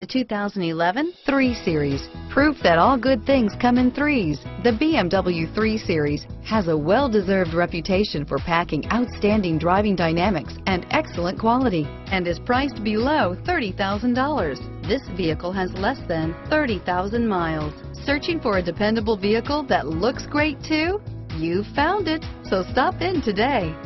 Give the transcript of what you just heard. The 2011 3 Series, proof that all good things come in threes. The BMW 3 Series has a well-deserved reputation for packing outstanding driving dynamics and excellent quality, and is priced below $30,000. This vehicle has less than 30,000 miles. Searching for a dependable vehicle that looks great too? You found it, so stop in today.